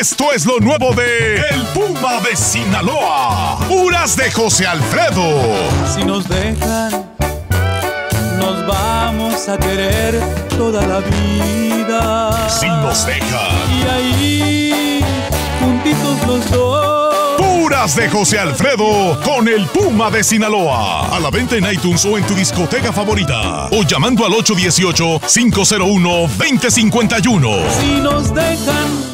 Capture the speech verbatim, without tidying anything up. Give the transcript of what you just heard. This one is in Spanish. Esto es lo nuevo de El Puma de Sinaloa, Puras de José Alfredo. Si nos dejan, nos vamos a querer toda la vida. Si nos dejan, y ahí, juntitos los dos. Puras de José Alfredo con El Puma de Sinaloa. A la venta en iTunes o en tu discoteca favorita. O llamando al ocho dieciocho, cinco cero uno, dos cero cinco uno. Si nos dejan.